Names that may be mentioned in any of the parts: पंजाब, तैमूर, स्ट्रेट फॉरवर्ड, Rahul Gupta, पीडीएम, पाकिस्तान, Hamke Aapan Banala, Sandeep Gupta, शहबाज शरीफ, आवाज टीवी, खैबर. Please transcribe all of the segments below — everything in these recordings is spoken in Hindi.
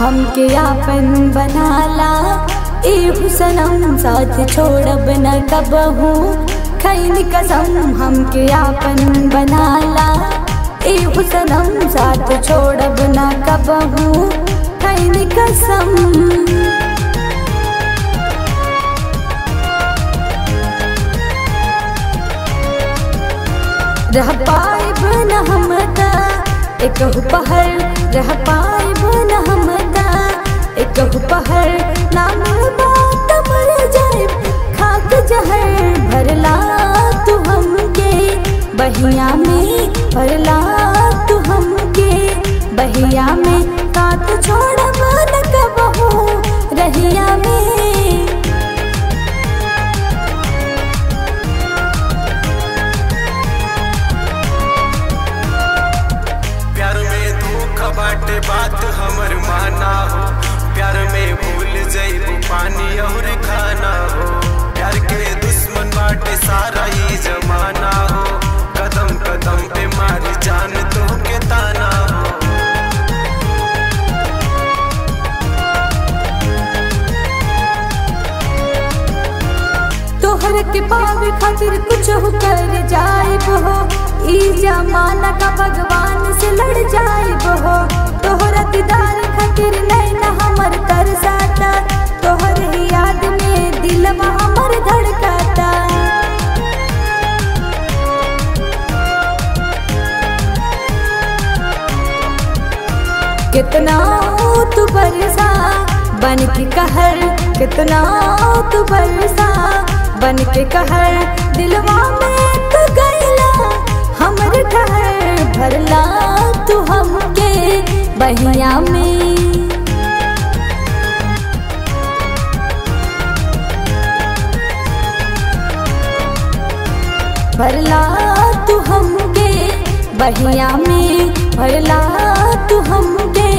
हमके आपन बनाला, ए हुसनम साथ छोड़ब न कबहू। खैन कसम हमके आपन बनाला, ए हुसनम साथ छोड़ब न कबहू। खैन कसम रह पाइब न हमता एकहु पहर, रह पाइब न हमता एकहु पहर। नाम बात मर जाए खाक जहर, भरला तू हमके बहिया में, भरला तू हमके बहिया में। साथ छोड़ब न कबहू रहिया में, बात हमर माना हो। प्यार में भूल जाइबू पानी और खाना हो। प्यार के दुश्मन बाटे सारा ही जमाना हो। कदम कदम पे मारी जान तो के ताना हो। तोहर के पावे खातिर कुछ हो कर जाइब हो। ई जमाना का भगवान से लड़ जाइब हो। तोहरा दीदार खातिर नैना हमर तरसाता, तोहर ही याद में दिलवा हमर धड़काता। कितना तू बरसा बन के कहर, कितना तू बरसा बन के कहर। दिलवा में तू गइला हमर कहर, भरला तू हमके बहिया में। भरला तू हमके बहिया में, भरला तू हमके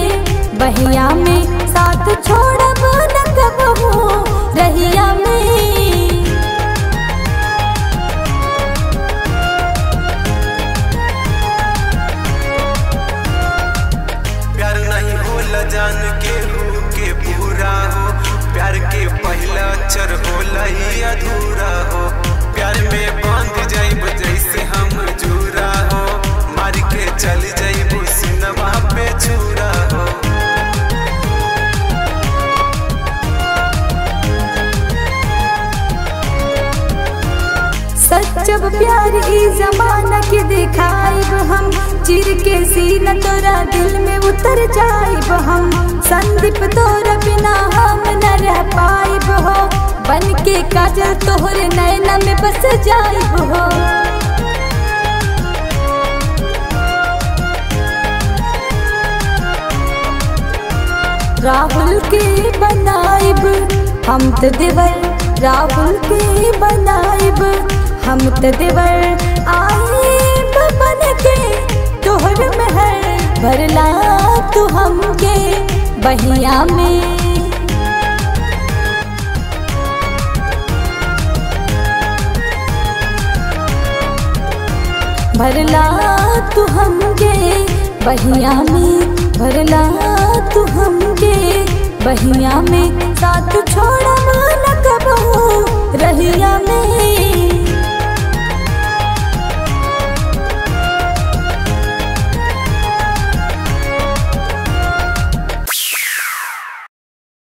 बहिया में। साथ छोड़ब न कबहू रहिया में। जान के रूह के पूरा हो, प्यार के पहला अक्षर होला ही अधूरा हो। प्यार में बांध जाइब जैसे हम जूरा हो। मार के चल जाइब सिनवा पे छूरा हो। सच्चब प्यार ई जमाना के दिखाइब हम। चीर के सीना तोरा दिल में उतर जाइब हम। संदीप तोरा बिना हम न रह पाइब हो। बन के काजल तोहर नैना में बस जाइब हो। राहुल के बनाइब हम त देवर, राहुल के बनाइब हम त देवर। आए बन के तोहर महर, भरला तू हमके बहिया में। भरला तू हमके बहिया में, भरला तू हमके बहिया में। साथ छोड़ब न कबहू रहिया में।